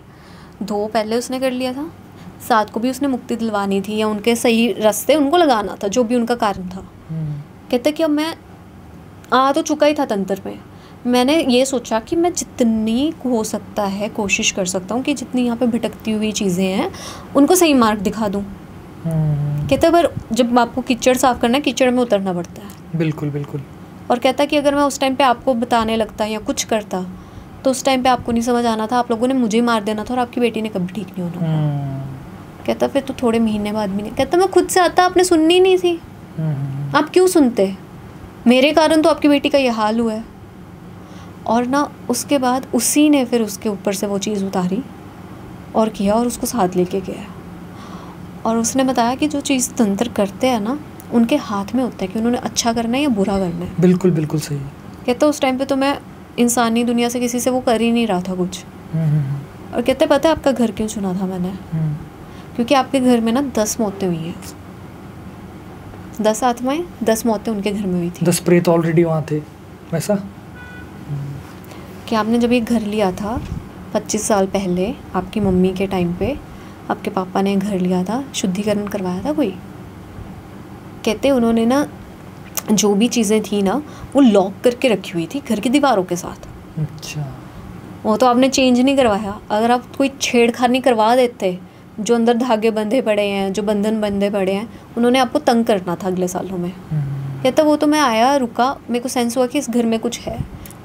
दो पहले उसने कर लिया था, सात को भी उसने मुक्ति दिलवानी थी या उनके सही रास्ते उनको लगाना था, जो भी उनका कारण था। कहता कि अब मैं आ तो चुका ही था तंत्र में, मैंने ये सोचा कि मैं जितनी हो सकता है कोशिश कर सकता हूँ कि जितनी यहाँ पर भटकती हुई चीज़ें हैं उनको सही मार्ग दिखा दूँ। कहता पर जब आपको कीचड़ साफ करना है, कीचड़ में उतरना पड़ता है। बिल्कुल बिल्कुल। और कहता कि अगर मैं उस टाइम पे आपको बताने लगता या कुछ करता तो उस टाइम पे आपको नहीं समझ आना था, आप लोगों ने मुझे मार देना था और आपकी बेटी ने कभी ठीक नहीं होना था। कहता फिर तो थोड़े महीने बाद भी नहीं, कहता मैं खुद से आता, आपने सुननी नहीं थी, आप क्यों सुनते? मेरे कारण तो आपकी बेटी का ये हाल हुआ है। और ना उसके बाद उसी ने फिर उसके ऊपर से वो चीज़ उतारी और किया और उसको साथ लेके गया। और उसने बताया कि जो चीज़ तंत्र करते हैं ना, उनके हाथ में होता है कि उन्होंने अच्छा करना है या बुरा करना है। बिल्कुल बिल्कुल सही। कहता उस टाइम पे तो मैं इंसानी दुनिया से किसी से वो कर ही नहीं रहा था कुछ। और कहते पता है आपका घर क्यों चुना था मैंने? क्योंकि आपके घर में ना दस मौतें हुई हैं, दस आत्माएं, दस मौतें उनके घर में हुई थी, दस प्रेत ऑलरेडी वहाँ थे। वैसा कि आपने जब ये घर लिया था पच्चीस साल पहले आपकी मम्मी के टाइम पे, आपके पापा ने घर लिया था, शुद्धिकरण करवाया था कोई, कहते उन्होंने ना जो भी चीज़ें थी ना वो लॉक करके रखी हुई थी घर की दीवारों के साथ। अच्छा। वो तो आपने चेंज नहीं करवाया, अगर आप कोई छेड़खानी करवा देते, जो अंदर धागे बंधे पड़े हैं, जो बंधन बंधे पड़े हैं, उन्होंने आपको तंग करना था अगले सालों में। कहता वो तो मैं आया, रुका, मेरे को सेंस हुआ कि इस घर में कुछ है,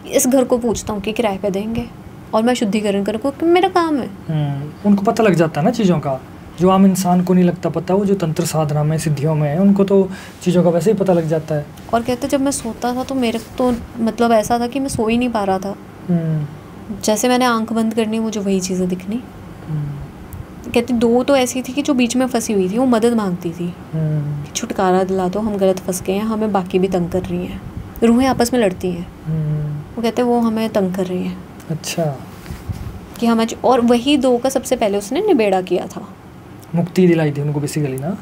इस घर को पूछता हूँ कि किराए पे देंगे और मैं शुद्धिकरण करूँ क्योंकि मेरा काम है। उनको पता लग जाता है ना चीज़ों का, जो आम इंसान को नहीं लगता पता, वो जो तंत्र साधना में सिद्धियों में है उनको तो चीज़ों का वैसे ही पता लग जाता है। और कहते जब मैं सोता था तो मेरे तो मतलब ऐसा था कि मैं सो ही नहीं पा रहा था, जैसे मैंने आंख बंद करनी मुझे वही चीज़ें दिखनी। कहती दो तो ऐसी थी कि जो बीच में फंसी हुई थी, वो मदद मांगती थी कि छुटकारा दिला दो, हम गलत फंस गए हैं, हमें बाकी भी तंग कर रही हैं, रूहें आपस में लड़ती हैं, वो कहते वो हमें तंग कर रही हैं। अच्छा। कि हमें, और वही दो का सबसे पहले उसने निबेड़ा किया था, मुक्ति दिलाई थी उनको बेसिकली ना।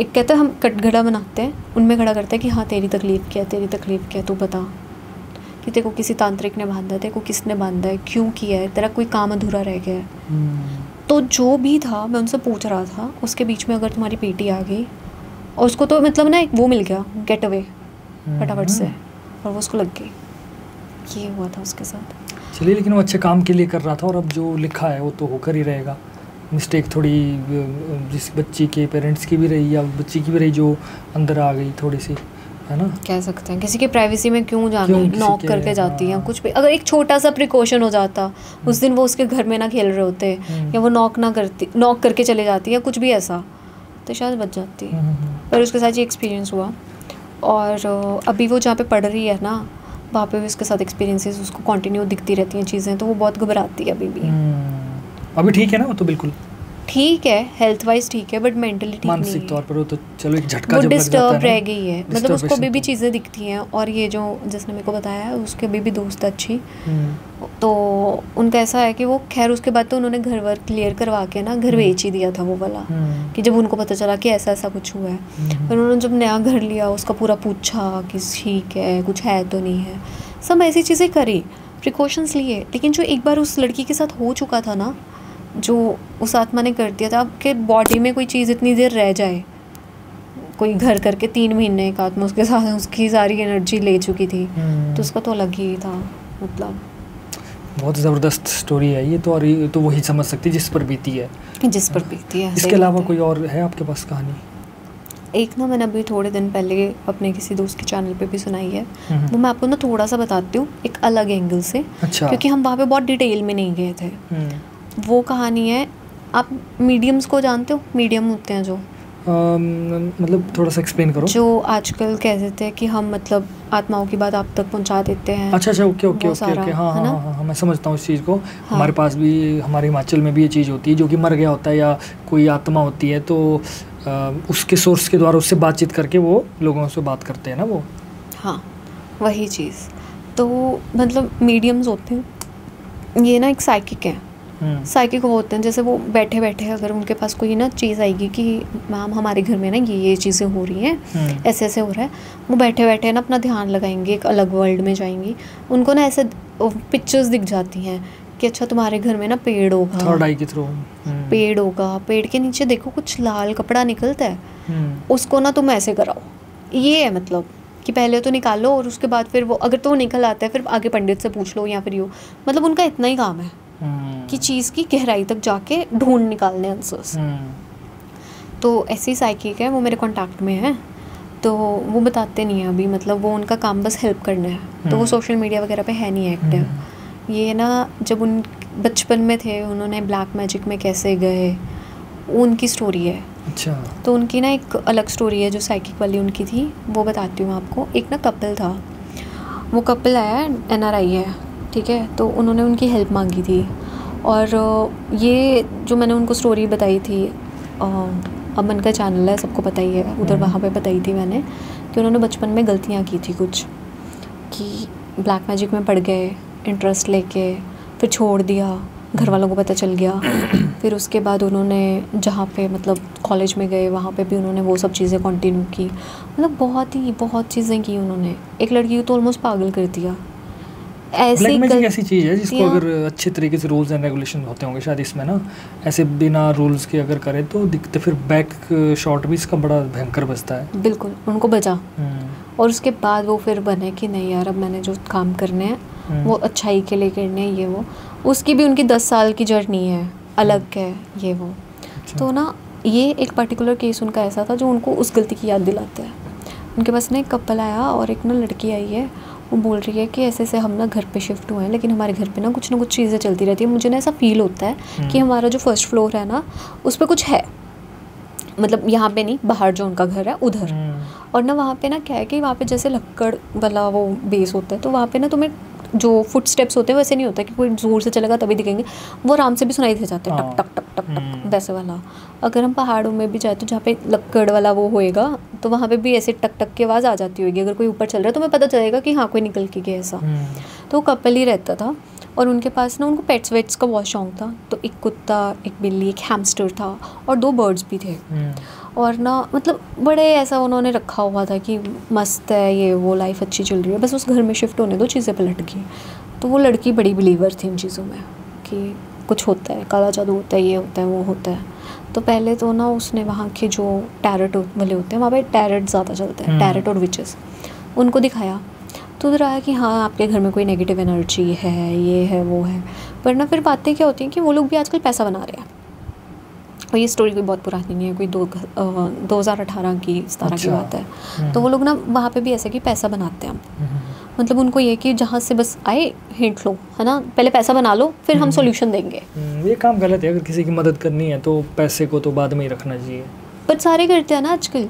एक कहता हम कटघड़ा बनाते हैं, उनमें खड़ा करते हैं कि हाँ तेरी तकलीफ क्या है, तेरी तकलीफ क्या है, तू बता कि तेरे को किसी तांत्रिक ने बांधा, तेरे को किसने बांधा है, क्यों किया है, तेरा कोई काम अधूरा रह गया है। तो जो भी था मैं उनसे पूछ रहा था, उसके बीच में अगर तुम्हारी बेटी आ गई और उसको तो मतलब ना एक वो मिल गया गेट अवे फटाफट से, और वो उसको लग गई कि ये हुआ था उसके साथ। चलिए, लेकिन वो अच्छे काम के लिए कर रहा था और अब जो लिखा है वो तो होकर ही रहेगा। मिस्टेक थोड़ी जिस बच्ची के पेरेंट्स की भी रही या बच्ची की भी रही जो अंदर आ गई थोड़ी सी, है ना, कह सकते हैं किसी की प्राइवेसी में क्यों जाना, नॉक करके जाती है कुछ भी, अगर एक छोटा सा प्रिकॉशन हो जाता उस दिन वो उसके घर में ना खेल रहे होते या वो नॉक ना करती, नॉक करके चले जाती या कुछ भी ऐसा, तो शायद बच जाती। पर उसके साथ ये एक्सपीरियंस हुआ और अभी वो जहाँ पे पढ़ रही है ना वहाँ पे भी उसके साथ एक्सपीरियंसेस उसको कंटिन्यू दिखती रहती हैं चीज़ें, तो वो बहुत घबराती है अभी भी। अभी ठीक है ना वो, तो बिल्कुल ठीक है, हेल्थ वाइज ठीक है, बट मेंटली ठीक नहीं है, मानसिक तौर पर वो तो चलो एक झटका वो डिस्टर्ब रह गई है, मतलब उसको अभी भी चीज़ें दिखती हैं। और ये जो जिसने मेरे को बताया उसके अभी भी दोस्त अच्छी, तो उनका ऐसा है कि वो खैर उसके बाद तो उन्होंने घर वर्क क्लियर करवा के ना घर बेच ही दिया था वो वाला, कि जब उनको पता चला कि ऐसा ऐसा कुछ हुआ है, पर उन्होंने जब नया घर लिया उसका पूरा पूछा कि ठीक है कुछ है तो नहीं है, सब ऐसी चीज़ें करी, प्रिकॉशंस लिए। लेकिन जो एक बार उस लड़की के साथ हो चुका था ना, जो उस आत्मा ने कर दिया था, आपके बॉडी में कोई चीज़ इतनी देर रह जाए, कोई घर करके तीन महीने का आत्मा उसके साथ उसकी सारी एनर्जी ले चुकी थी, तो उसका तो अलग ही था। मतलब बहुत ज़बरदस्त स्टोरी है ये तो, और ये तो वही समझ सकती है जिस पर बीती है, जिस पर बीती है। इसके अलावा कोई और है आपके पास कहानी? एक ना मैंने अभी थोड़े दिन पहले अपने किसी दोस्त के चैनल पे भी सुनाई है, वो मैं आपको ना थोड़ा सा बताती हूँ एक अलग एंगल से, क्योंकि हम वहाँ पे बहुत डिटेल में नहीं गए थे। वो कहानी है, आप मीडियम्स को जानते हो? मीडियम होते हैं जो um, मतलब थोड़ा सा एक्सप्लेन करो, जो आजकल कह देते हैं कि हम मतलब आत्माओं की बात आप तक पहुंचा देते हैं। अच्छा अच्छा, ओके ओके ओके, हाँ हाँ हाँ हाँ मैं समझता हूँ इस चीज़ को। हाँ। हमारे पास भी, हमारे हिमाचल में भी ये चीज़ होती है, जो कि मर गया होता है या कोई आत्मा होती है, तो आ, उसके सोर्स के द्वारा उससे बातचीत करके वो लोगों से बात करते हैं ना वो। हाँ वही चीज़, तो मतलब मीडियम्स होते हैं ये ना, एक साइकिक है, साइकिक होते हैं, जैसे वो बैठे बैठे अगर उनके पास कोई ना चीज़ आएगी कि मैम हमारे घर में ना ये ये चीज़ें हो रही हैं, ऐसे ऐसे हो रहा है, वो बैठे बैठे ना अपना ध्यान लगाएंगे, एक अलग वर्ल्ड में जाएंगी, उनको ना ऐसे पिक्चर्स दिख जाती हैं कि अच्छा तुम्हारे घर में ना पेड़ होगा, थर्ड आई के थ्रू पेड़ होगा, पेड़ के नीचे देखो कुछ लाल कपड़ा निकलता है, उसको ना तुम ऐसे कराओ, ये है मतलब कि पहले तो निकालो और उसके बाद फिर वो अगर तो निकल आता है फिर आगे पंडित से पूछ लो या फिर यो, मतलब उनका इतना ही काम है कि चीज़ की गहराई तक जाके ढूंढ निकालने आंसर्स। तो ऐसी साइकिक है, वो मेरे कांटेक्ट में है, तो वो बताते नहीं है अभी, मतलब वो उनका काम बस हेल्प करना है, तो वो सोशल मीडिया वगैरह पे है नहीं एक्टिव। ये ना जब उन बचपन में थे उन्होंने ब्लैक मैजिक में कैसे गए, उनकी स्टोरी है। अच्छा। तो उनकी ना एक अलग स्टोरी है जो साइकिक वाली उनकी थी, वो बताती हूँ आपको। एक ना कपिल था, वो कपिल आया, एन आर आई है, ठीक है, तो उन्होंने उनकी हेल्प मांगी थी, और ये जो मैंने उनको स्टोरी बताई थी, अमन का चैनल है सबको पता ही है, उधर वहाँ पे बताई थी मैंने कि उन्होंने बचपन में गलतियाँ की थी कुछ, कि ब्लैक मैजिक में पड़ गए इंटरेस्ट लेके, फिर छोड़ दिया, घर वालों को पता चल गया, फिर उसके बाद उन्होंने जहाँ पे मतलब कॉलेज में गए वहाँ पे भी उन्होंने वो सब चीज़ें कंटिन्यू की, मतलब बहुत ही बहुत चीज़ें की उन्होंने। एक लड़की को तो ऑलमोस्ट पागल कर दिया, ऐसे कर... ऐसी चीज है जिसको अगर अच्छे तरीके से रूल्स एंड रेगुलेशन होते होंगे शायद इसमें ना, ऐसे बिना रूल्स के अगर करें तो दिखते फिर बैक शॉट भी इसका बड़ा भयंकर बचता है। बिल्कुल, उनको बचा और उसके बाद वो फिर बने कि नहीं यार अब मैंने जो काम करने हैं वो अच्छाई के लिए करने हैं ये वो, उसकी भी उनकी दस साल की जर्नी है अलग है ये वो। तो ना ये एक पर्टिकुलर केस उनका ऐसा था जो उनको उस गलती की याद दिलाता है। उनके पास ना एक कपल आया और एक ना लड़की आई है, वो बोल रही है कि ऐसे ऐसे हम ना घर पे शिफ्ट हुए हैं लेकिन हमारे घर पे ना कुछ ना कुछ चीज़ें चलती रहती है, मुझे ना ऐसा फील होता है कि हमारा जो फर्स्ट फ्लोर है ना उस पर कुछ है, मतलब यहाँ पे नहीं बाहर जो उनका घर है उधर। और ना वहाँ पे ना क्या है कि वहाँ पे जैसे लक्कड़ वाला वो बेस होता है तो वहाँ पे ना तुम्हें जो फुटस्टेप्स होते हैं वैसे नहीं होता कि कोई जोर से चलेगा तभी दिखेंगे, वो आराम से भी सुनाई दे जाते हैं टक टक टक टक टक वैसे वाला। अगर हम पहाड़ों में भी जाए तो जहाँ पे लक्कड़ वाला वो होएगा तो वहाँ पे भी ऐसे टक टक की आवाज़ आ जाती होगी, अगर कोई ऊपर चल रहा है तो हमें पता चलेगा कि हाँ कोई निकल के गया ऐसा। तो कपल ही रहता था और उनके पास ना उनको पेट्स वेट्स का बहुत शौक था, तो एक कुत्ता एक बिल्ली एक हैमस्टर था और दो बर्ड्स भी थे। और ना मतलब बड़े ऐसा उन्होंने रखा हुआ था कि मस्त है ये वो लाइफ अच्छी चल रही है, बस उस घर में शिफ्ट होने दो चीज़ें पलट गई। तो वो लड़की बड़ी बिलीवर थी इन चीज़ों में कि कुछ होता है काला जादू होता है ये होता है वो होता है। तो पहले तो ना उसने वहाँ के जो टैरट वाले होते हैं वहाँ पे टैरट ज़्यादा चलते हैं, टैरट और विचेस, उनको दिखाया तो उधर आया कि हाँ आपके घर में कोई नेगेटिव एनर्जी है ये है वो है। पर ना फिर बातें क्या होती हैं कि वो लोग भी आजकल पैसा बना रहे हैं और ये स्टोरी कोई बहुत पुरानी नहीं है, कोई दो दो हज़ार अठारह की सतारह की बात है। तो वो लोग ना वहाँ पे भी ऐसे कि पैसा बनाते हैं, मतलब उनको ये कि जहाँ से बस आए हिंट लो है ना, पहले पैसा बना लो फिर हम सॉल्यूशन देंगे। ये काम गलत है, अगर किसी की मदद करनी है तो पैसे को तो बाद में ही रखना चाहिए, बट सारे करते हैं ना आजकल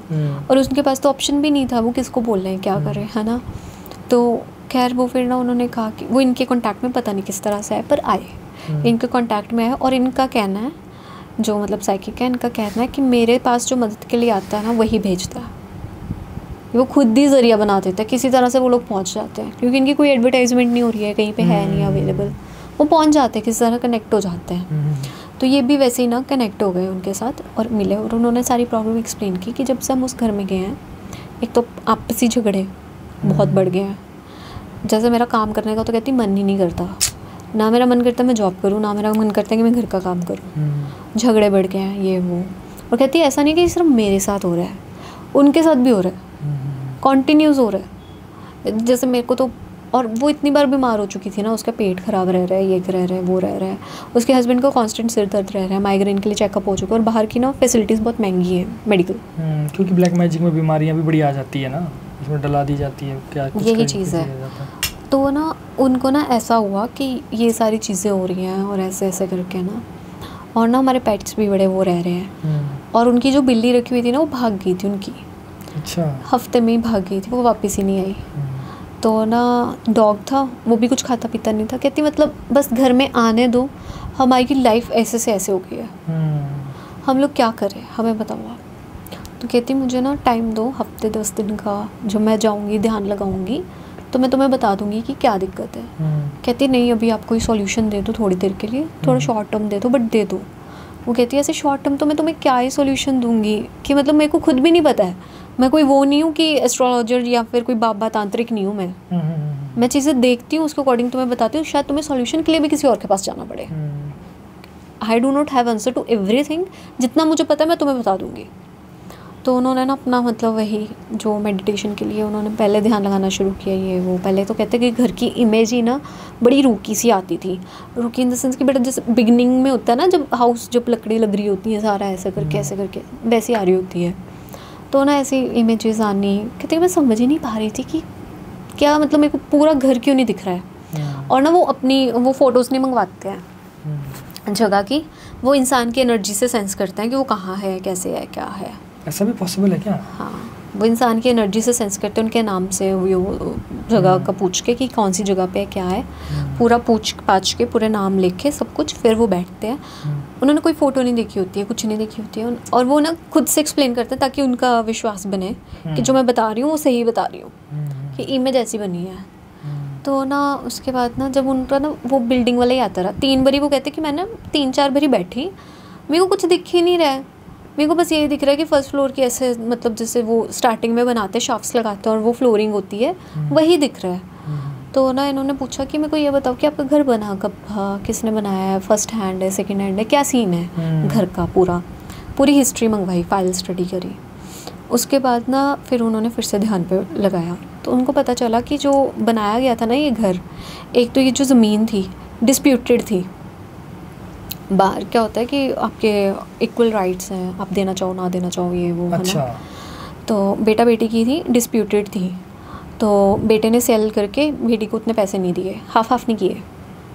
और उसके पास तो ऑप्शन भी नहीं था, वो किसको बोल रहे हैं क्या करें है ना। तो खैर वो फिर ना उन्होंने कहा कि वो इनके कॉन्टैक्ट में पता नहीं किस तरह से आए पर आए, इनके कॉन्टैक्ट में आए और इनका कहना है जो मतलब साइकिक है, इनका कहना है कि मेरे पास जो मदद के लिए आता है ना वही भेजता है, वो खुद ही जरिया बना देता है, किसी तरह से वो लोग पहुंच जाते हैं क्योंकि इनकी कोई एडवर्टाइजमेंट नहीं हो रही है कहीं पे है नहीं अवेलेबल, वो पहुंच जाते हैं किसी तरह कनेक्ट हो जाते हैं। तो ये भी वैसे ही ना कनेक्ट हो गए उनके साथ और मिले और उन्होंने सारी प्रॉब्लम एक्सप्लेन की कि जब से हम उस घर में गए हैं एक तो आपसी झगड़े बहुत बढ़ गए हैं, जैसे मेरा काम करने का तो कहती मन ही नहीं करता, ना मेरा मन करता है मैं जॉब करूँ ना मेरा मन करता है कि मैं घर का काम करूँ, झगड़े बढ़ गए हैं ये वो। और कहती है ऐसा नहीं कि सिर्फ मेरे साथ हो रहा है उनके साथ भी हो रहा है कॉन्टिन्यूस हो रहा है, जैसे मेरे को तो, और वो इतनी बार बीमार हो चुकी थी ना, उसका पेट खराब रह रहा है ये रह रहा है वो रह रहा है, उसके हस्बैंड का कांस्टेंट सिर दर्द रह रहा है, माइग्रेन के लिए चेकअप हो चुका है और बाहर की ना फैसिलिटीज़ बहुत महंगी है मेडिकल, क्योंकि ब्लैक मैजिक में बीमारियाँ भी बड़ी आ जाती है ना उसमें डला दी जाती है क्या, यही चीज़ है। तो ना उनको ना ऐसा हुआ कि ये सारी चीज़ें हो रही हैं और ऐसे ऐसे करके ना, और ना हमारे पेट्स भी बड़े वो रह रहे हैं और उनकी जो बिल्ली रखी हुई थी ना वो भाग गई थी उनकी, अच्छा हफ्ते में ही भाग गई थी वो वापस ही नहीं आई। तो ना डॉग था वो भी कुछ खाता पीता नहीं था, कहती मतलब बस घर में आने दो हमारी लाइफ ऐसे से ऐसे हो गई है हम लोग क्या करें हमें बताओ। तो कहती मुझे ना टाइम दो हफ्ते दस दिन का, जो मैं जाऊँगी ध्यान लगाऊँगी तो मैं तुम्हें बता दूंगी कि क्या दिक्कत है। कहती नहीं अभी आप कोई सॉल्यूशन दे दो थोड़ी देर के लिए, थोड़ा शॉर्ट टर्म दे दो बट दे दो। वो कहती है ऐसे शॉर्ट टर्म तो मैं तुम्हें क्या ही सॉल्यूशन दूंगी कि मतलब मेरे को खुद भी नहीं पता है, मैं कोई वो नहीं हूँ कि एस्ट्रोलॉजर या फिर कोई बाबा तांत्रिक नहीं हूँ, मैं मैं चीज़ें देखती हूँ उसके अकॉर्डिंग तुम्हें बताती हूँ, शायद तुम्हें सॉल्यूशन के लिए भी किसी और के पास जाना पड़े। I do not have answer to everything, जितना मुझे पता है मैं तुम्हें बता दूँगी। तो उन्होंने ना अपना मतलब वही जो मेडिटेशन के लिए उन्होंने पहले ध्यान लगाना शुरू किया ये वो, पहले तो कहते कि घर की इमेज ही ना बड़ी रूकी सी आती थी, रूकी इन द सेंस कि बेटा जैसे बिगनिंग में होता है ना जब हाउस जब लकड़ी लग रही होती है सारा ऐसा करके ऐसे करके वैसी आ रही होती है। तो ना ऐसी इमेजेस आनी, कहते कि मैं समझ ही नहीं पा रही थी कि क्या मतलब मेरे को पूरा घर क्यों नहीं दिख रहा है। और ना वो अपनी वो फ़ोटोज़ नहीं मंगवाते हैं जगह की, वो इंसान की एनर्जी से सेंस करते हैं कि वो कहाँ है कैसे है क्या है। ऐसा भी पॉसिबल है क्या? हाँ, वो इंसान की एनर्जी से सेंस करते हैं, उनके नाम से वो जगह का पूछ के कि कौन सी जगह पे है क्या है पूरा पूछ पाछ के पूरे नाम लिखे सब कुछ, फिर वो बैठते हैं। उन्होंने कोई फ़ोटो नहीं देखी होती है, कुछ नहीं देखी होती है और वो ना खुद से एक्सप्लेन करते हैं ताकि उनका विश्वास बने कि जो मैं बता रही हूँ वो सही बता रही हूँ कि इमेज ऐसी बनी है। तो ना उसके बाद ना जब उनका ना वो बिल्डिंग वाला ही आता रहा, तीन बारी वो कहते कि मैं ना तीन चार बारी बैठी मेरे को कुछ दिख ही नहीं रहा है, मेरे को बस यही दिख रहा है कि फर्स्ट फ्लोर की ऐसे मतलब जैसे वो स्टार्टिंग में बनाते शाफ्ट्स लगाते हैं और वो फ्लोरिंग होती है वही दिख रहा है। तो ना इन्होंने पूछा कि मेरे को ये बताओ कि आपका घर बना कब था, किसने बनाया है, फर्स्ट हैंड है, सेकंड हैंड है, क्या सीन है घर का, पूरा पूरी हिस्ट्री मंगवाई, फाइल स्टडी करी। उसके बाद ना फिर उन्होंने फिर से ध्यान पे लगाया तो उनको पता चला कि जो बनाया गया था ना ये घर, एक तो ये जो ज़मीन थी डिस्प्यूटेड थी। बाहर क्या होता है कि आपके इक्वल राइट्स हैं, आप देना चाहो ना देना चाहो ये वो, है ना। तो बेटा बेटी की थी, डिस्प्यूटेड थी, तो बेटे ने सेल करके बेटी को उतने पैसे नहीं दिए, हाफ हाफ नहीं किए,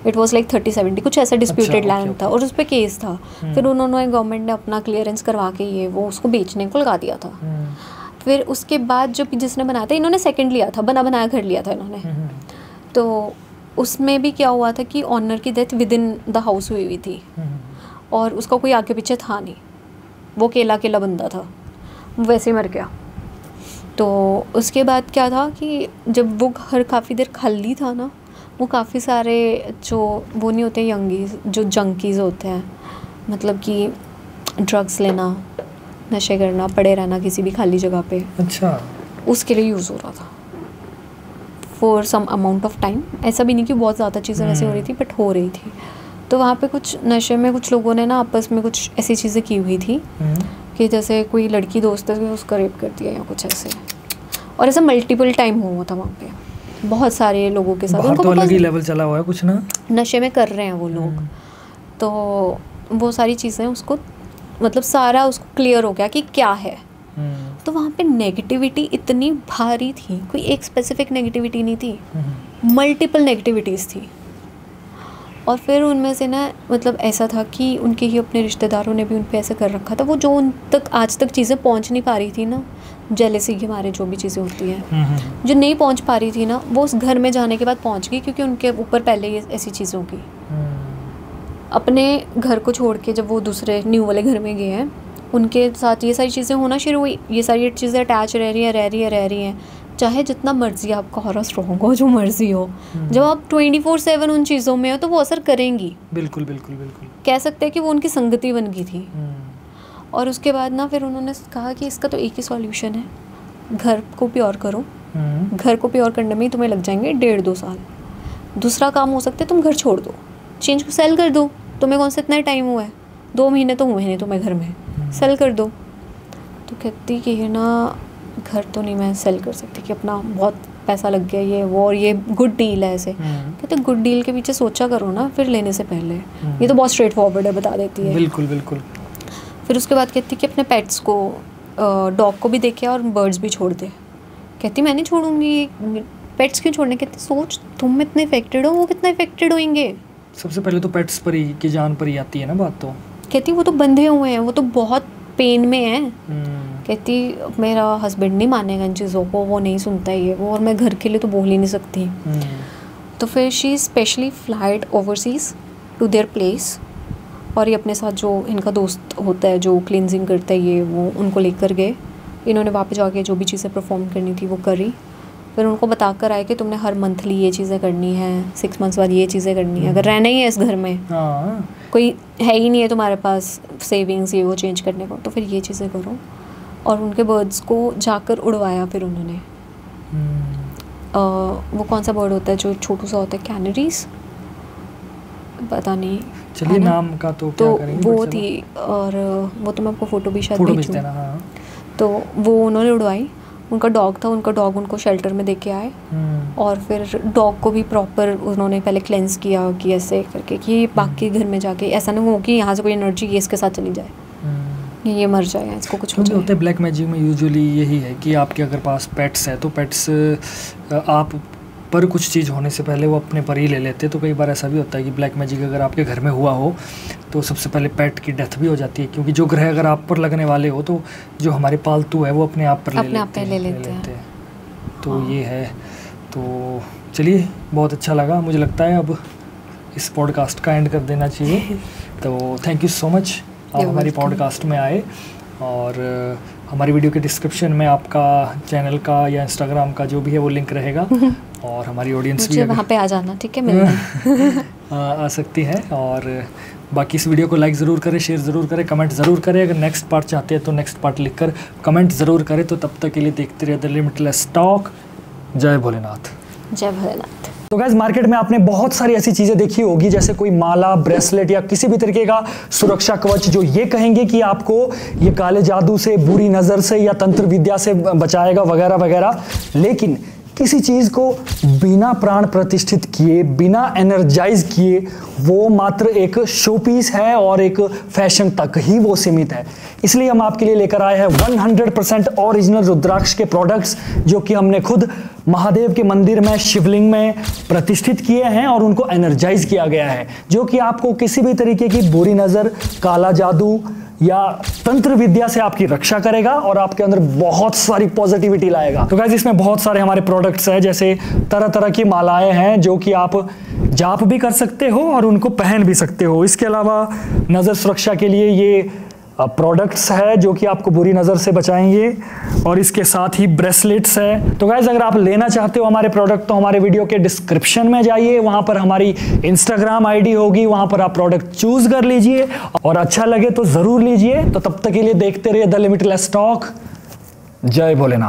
it was like thirty seventy कुछ ऐसा डिस्प्यूटेड लैंड था और उस पर केस था। फिर उन्होंने गवर्नमेंट ने अपना क्लियरेंस करवा के ये वो उसको बेचने को लगा दिया था। फिर उसके बाद जो जिसने बनाया था, इन्होंने सेकंड लिया था, बना बनाया घर लिया था इन्होंने। तो उसमें भी क्या हुआ था कि ऑनर की death within the house हुई हुई थी और उसका कोई आगे पीछे था नहीं, वो अकेला अकेला बंदा था, वैसे ही मर गया। तो उसके बाद क्या था कि जब वो घर काफ़ी देर खाली था ना, वो काफ़ी सारे जो वो नहीं होते यंगीज, जो जंकीज़ होते हैं, मतलब कि ड्रग्स लेना, नशे करना, पड़े रहना किसी भी खाली जगह पे, अच्छा, उसके लिए यूज़ हो रहा था for some amount of time. ऐसा भी नहीं कि बहुत ज़्यादा चीज़ें वैसे हो रही थी, बट हो रही थी। तो वहाँ पे कुछ नशे में कुछ लोगों ने ना आपस में कुछ ऐसी चीज़ें की हुई थी कि जैसे कोई लड़की दोस्त है उसका रेप कर दिया या कुछ ऐसे, और ऐसा मल्टीपल टाइम हुआ था वहाँ पे बहुत सारे लोगों के साथ। उनको अलग ही लेवल चला हुआ है, कुछ ना नशे में कर रहे हैं वो लोग। तो वो सारी चीज़ें उसको मतलब सारा उसको क्लियर हो गया कि क्या है। तो वहाँ पे नेगेटिविटी इतनी भारी थी, कोई एक स्पेसिफिक नेगेटिविटी नहीं थी, मल्टीपल नेगेटिविटीज़ थी। और फिर उनमें से ना मतलब ऐसा था कि उनके ही अपने रिश्तेदारों ने भी उन पर ऐसा कर रखा था, वो जो उन तक आज तक चीज़ें पहुंच नहीं पा रही थी ना, जेलेसी के मारे जो भी चीज़ें होती हैं, जो नहीं पहुंच पा रही थी ना, वो उस घर में जाने के बाद पहुंच गई, क्योंकि उनके ऊपर पहले ये ऐसी चीज़ों की। अपने घर को छोड़ के जब वो दूसरे न्यू वाले घर में गए हैं, उनके साथ ये सारी चीज़ें होना शुरू हुई, ये सारी चीज़ें अटैच रह रही हैं रह रही हैं रह रही हैं चाहे जितना मर्जी आपका हॉरर स्ट्रॉन्ग हो, जो मर्जी हो, जब आप ट्वेंटी फोर सेवन उन चीज़ों में हो तो वो असर करेंगी। बिल्कुल बिल्कुल बिल्कुल कह सकते हैं कि वो उनकी संगति बन गई थी। और उसके बाद ना फिर उन्होंने कहा कि इसका तो एक ही सॉल्यूशन है, घर को प्योर करो, घर को प्योर करने में तुम्हें लग जाएंगे डेढ़ दो साल। दूसरा काम हो सकता है तुम घर छोड़ दो, चेंज को सेल कर दो, तुम्हें कौन सा इतना टाइम हुआ है, दो महीने तो हुए हैं तुम्हें घर में, सेल कर दो। तो कहती कि है ना घर तो नहीं मैं सेल कर सकती कि अपना बहुत पैसा लग गया ये वो और ये गुड डील है ऐसे। कहते गुड डील के पीछे सोचा करो ना फिर लेने से पहले, ये तो बहुत स्ट्रेट फॉरवर्ड है, बता देती है। बिल्कुल बिल्कुल। फिर उसके बाद कहती कि अपने पेट्स को, डॉग को भी देखे और बर्ड्स भी छोड़ दे। कहती मैं नहीं छोड़ूंगी, पेट्स क्यों छोड़ने। कहती सोच तुम इतने इफेक्टेड हो, वो कितना इफेक्टेड होंगे। सबसे पहले तो पेट्स पर ही की जान पर ही आती है ना बात। तो कहती वो तो बंधे हुए हैं, वो तो बहुत पेन में है। कहती मेरा हस्बैंड नहीं मानेगा इन चीज़ों को, वो नहीं सुनता ये वो, और मैं घर के लिए तो बोल ही नहीं सकती। तो फिर she specially flied overseas to their place, और ये अपने साथ जो इनका दोस्त होता है जो क्लिनजिंग करता है ये वो, उनको लेकर गए। इन्होंने वापस जाके जो भी चीज़ें परफॉर्म करनी थी वो करी। फिर उनको बता कर आए कि तुमने हर मंथली ये चीज़ें करनी है, सिक्स मंथ्स बाद ये चीज़ें करनी है, अगर रहना ही है इस घर में, कोई है ही नहीं है तुम्हारे पास सेविंग्स ये वो चेंज करने को, तो फिर ये चीज़ें करो। और उनके बर्ड्स को जाकर उड़वाया फिर उन्होंने। hmm. आ, वो कौन सा बर्ड होता है जो छोटू सा होता है, कैनरीज, पता नहीं, चलिए नाम का तो तो क्या करेंगे, वो थी। और वो तो मैं आपको फ़ोटो भी शायद भेजूँ। हाँ। तो वो उन्होंने उड़वाई, उनका डॉग था, उनका डॉग उनको शेल्टर में देके आए। hmm. और फिर डॉग को भी प्रॉपर उन्होंने पहले क्लेंस किया कि ऐसे करके कि बाकी घर में जाके ऐसा ना हो कि यहाँ से कोई एनर्जी ये इसके साथ चली जाए, ये मर जाए, इसको कुछ हो जाए। होता है ब्लैक मैजिक में यूजुअली यही है कि आपके अगर पास पेट्स है तो पेट्स आप पर कुछ चीज़ होने से पहले वो अपने पर ही ले लेते हैं। तो कई बार ऐसा भी होता है कि ब्लैक मैजिक अगर आपके घर में हुआ हो तो सबसे पहले पेट की डेथ भी हो जाती है, क्योंकि जो ग्रह अगर आप पर लगने वाले हो तो जो हमारे पालतू है वो अपने आप पर अपने आप ले लेते हैं। तो ये है। तो चलिए, बहुत अच्छा लगा। मुझे लगता है अब इस पॉडकास्ट का एंड कर देना चाहिए। तो थैंक यू सो मच आप हमारी पॉडकास्ट में आए, और हमारी वीडियो के डिस्क्रिप्शन में आपका चैनल का या इंस्टाग्राम का जो भी है वो लिंक रहेगा, और हमारी ऑडियंस भी वहाँ पे आ जाना, ठीक है, मिलना आ सकती है। और बाकी इस वीडियो को लाइक ज़रूर करें, शेयर ज़रूर करें, कमेंट ज़रूर करें। अगर नेक्स्ट पार्ट चाहते हैं तो नेक्स्ट पार्ट लिख कर कमेंट ज़रूर करें। तो तब तक के लिए देखते रहिए द लिमिटलेस टॉक। जय भोलेनाथ, जय भोलेनाथ। तो गाइस मार्केट में आपने बहुत सारी ऐसी चीजें देखी होगी जैसे कोई माला, ब्रेसलेट या किसी भी तरीके का सुरक्षा कवच जो ये कहेंगे कि आपको ये काले जादू से, बुरी नजर से या तंत्र विद्या से बचाएगा वगैरह वगैरह। लेकिन किसी चीज को बिना प्राण प्रतिष्ठित किए, बिना एनर्जाइज किए, वो मात्र एक शोपीस है और एक फैशन तक ही वो सीमित है। इसलिए हम आपके लिए लेकर आए हैं हंड्रेड परसेंट ओरिजिनल रुद्राक्ष के प्रोडक्ट्स जो कि हमने खुद महादेव के मंदिर में, शिवलिंग में प्रतिष्ठित किए हैं और उनको एनर्जाइज किया गया है, जो कि आपको किसी भी तरीके की बुरी नज़र, काला जादू या तंत्र विद्या से आपकी रक्षा करेगा और आपके अंदर बहुत सारी पॉजिटिविटी लाएगा। तो गाइस इसमें बहुत सारे हमारे प्रोडक्ट्स हैं, जैसे तरह तरह की मालाएं हैं जो कि आप जाप भी कर सकते हो और उनको पहन भी सकते हो। इसके अलावा नज़र सुरक्षा के लिए ये प्रोडक्ट्स है जो कि आपको बुरी नज़र से बचाएंगे और इसके साथ ही ब्रेसलेट्स है। तो गाइज अगर आप लेना चाहते हो हमारे प्रोडक्ट तो हमारे वीडियो के डिस्क्रिप्शन में जाइए, वहाँ पर हमारी इंस्टाग्राम आईडी होगी, वहाँ पर आप प्रोडक्ट चूज कर लीजिए और अच्छा लगे तो ज़रूर लीजिए। तो तब तक के लिए देखते रहिए द लिमिटलेस टॉक। जय भोलेनाथ।